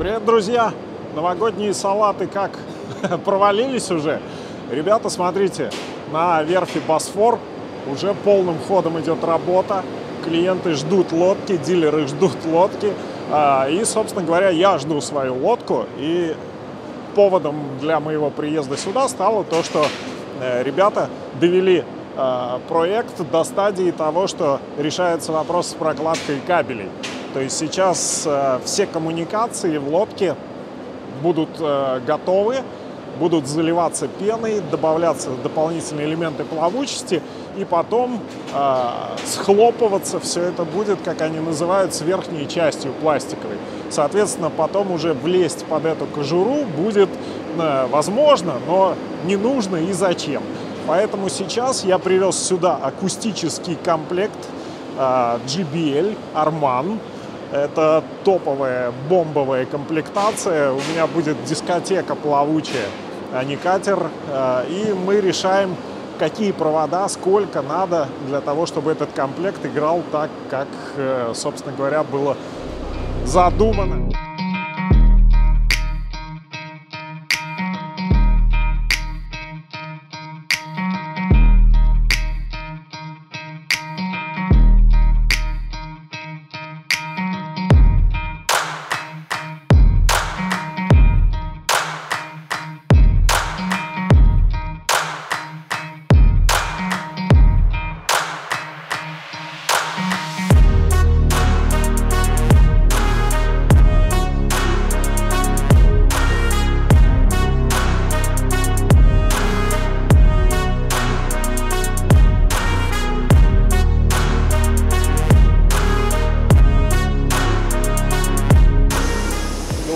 Привет, друзья! Новогодние салаты как провалились уже? Ребята, смотрите, на верфи Босфор уже полным ходом идет работа. Клиенты ждут лодки, дилеры ждут лодки. И, собственно говоря, я жду свою лодку. И поводом для моего приезда сюда стало то, что ребята довели проект до стадии того, что решается вопрос с прокладкой кабелей. То есть сейчас все коммуникации в лодке будут готовы, будут заливаться пеной, добавляться дополнительные элементы плавучести, и потом схлопываться все это будет, как они называют, с верхней частью пластиковой. Соответственно, потом уже влезть под эту кожуру будет возможно, но не нужно и зачем. Поэтому сейчас я привез сюда акустический комплект JBL Arman. Это топовая бомбовая комплектация. У меня будет дискотека плавучая, а не катер. И мы решаем, какие провода, сколько надо для того, чтобы этот комплект играл так, как, собственно говоря, было задумано.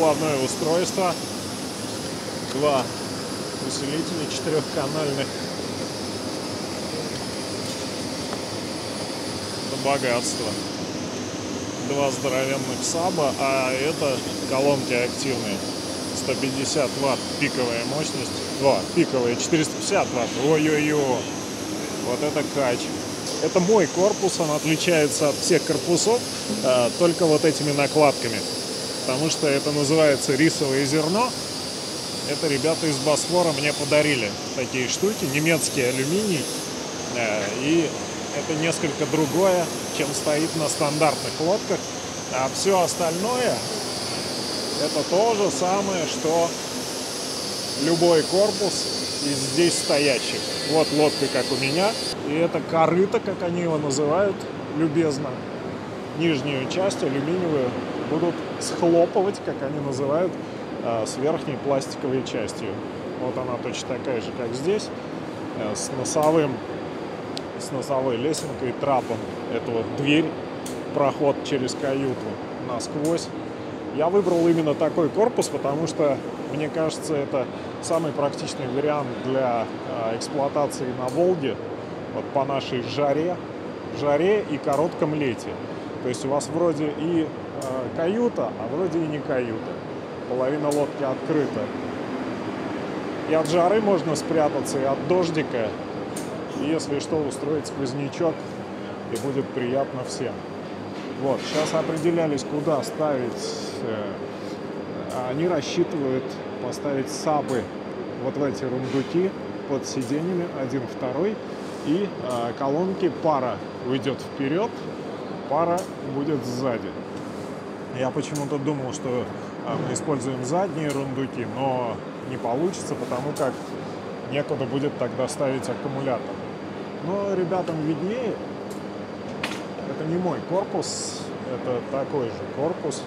Главное устройство, два усилителя четырехканальных, это богатство, два здоровенных саба, а это колонки активные, 150 ватт пиковая мощность, пиковая 450 ватт, ой-ой-ой, вот это кач. Это мой корпус, он отличается от всех корпусов только вот этими накладками. Потому что это называется рисовое зерно. Это ребята из Босфора мне подарили такие штуки. Немецкий алюминий. И это несколько другое, чем стоит на стандартных лодках. А все остальное — это то же самое, что любой корпус из здесь стоящих. Вот лодка, как у меня. И это корыто, как они его называют любезно. Нижнюю часть алюминиевую будут схлопывать, как они называют, с верхней пластиковой частью. Вот она точно такая же, как здесь, с носовой лесенкой, трапом. Это вот дверь, проход через каюту насквозь. Я выбрал именно такой корпус, потому что, мне кажется, это самый практичный вариант для эксплуатации на Волге, вот по нашей жаре и коротком лете. То есть у вас вроде и каюта, а вроде и не каюта. Половина лодки открыта. И от жары можно спрятаться, и от дождика. И, если что, устроить сквознячок, и будет приятно всем. Вот, сейчас определялись, куда ставить. Они рассчитывают поставить сабы вот в эти рундуки под сиденьями, один, второй. И колонки, пара уйдет вперед, пара будет сзади. Я почему-то думал, что мы используем задние рундуки, но не получится, потому как некуда будет тогда ставить аккумулятор. Но ребятам виднее. Это не мой корпус, это такой же корпус,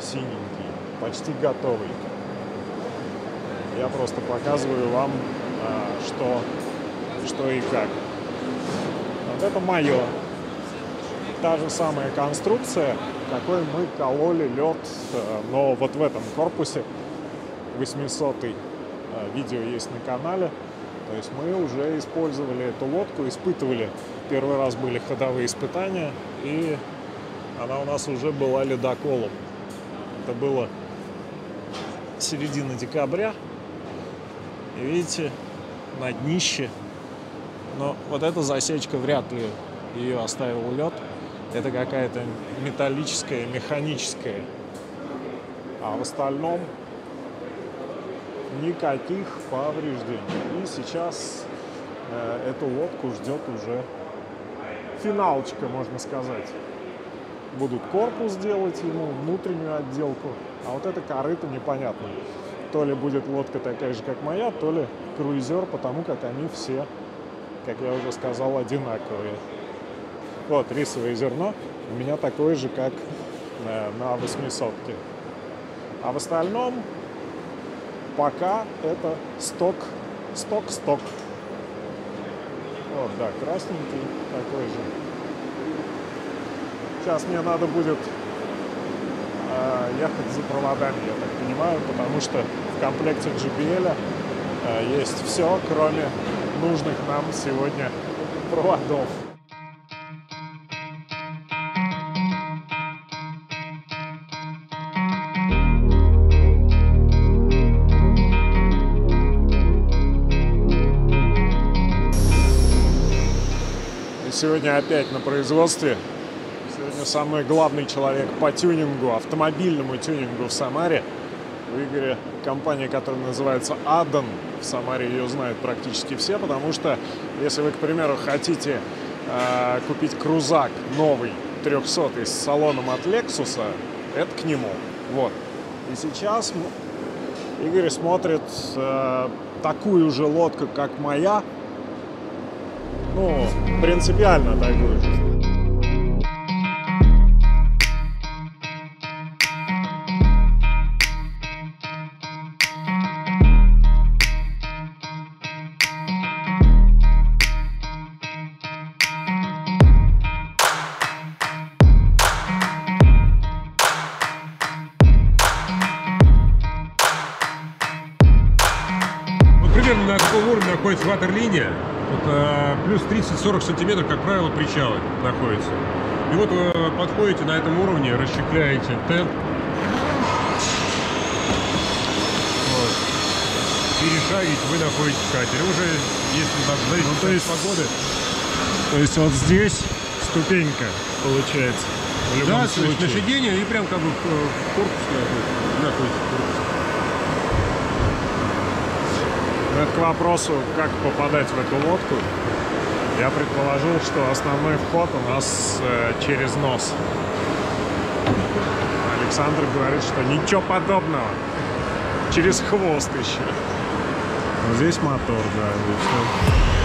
синенький, почти готовый. Я просто показываю вам, что и как. Вот это мое. Та же самая конструкция, какой мы кололи лед, но вот в этом корпусе, 800-й, видео есть на канале. То есть мы уже использовали эту лодку, испытывали. Первый раз были ходовые испытания, и она у нас уже была ледоколом. Это было середина декабря. И видите, на днище. Но вот эта засечка, вряд ли ее оставил лед. Это какая-то металлическая, механическая. А в остальном никаких повреждений. И сейчас эту лодку ждет уже финалочка, можно сказать. Будут корпус делать ему, внутреннюю отделку. А вот это корыто непонятно. То ли будет лодка такая же, как моя, то ли круизер, потому как они все, как я уже сказал, одинаковые. Вот рисовое зерно у меня такое же, как на 800-ке. А в остальном пока это сток. Вот, да, красненький такой же. Сейчас мне надо будет ехать за проводами, я так понимаю, потому что в комплекте JBL есть все, кроме нужных нам сегодня проводов. И сегодня опять на производстве. Сегодня со мной главный человек по тюнингу, автомобильному тюнингу в Самаре. У Игоря компания, которая называется ADON. В Самаре ее знают практически все, потому что если вы, к примеру, хотите купить крузак новый 300 с салоном от Lexus, это к нему. Вот. И сейчас Игорь смотрит такую же лодку, как моя. Ну, принципиально такую же. На таком уровне находится ватерлиния, плюс 30-40 сантиметров, как правило, причалы находятся. И вот вы подходите на этом уровне, расщепляете тент, вот, перешагиваете, вы находитесь в катере. Уже если надо, ну, то есть погоды. То есть вот здесь ступенька получается. В любом случае. То есть на сиденье и прям как бы в корпус находится. Это к вопросу, как попадать в эту лодку. Я предположил, что основной вход у нас через нос. Александр говорит, что ничего подобного. Через хвост еще. Здесь мотор, да, и все.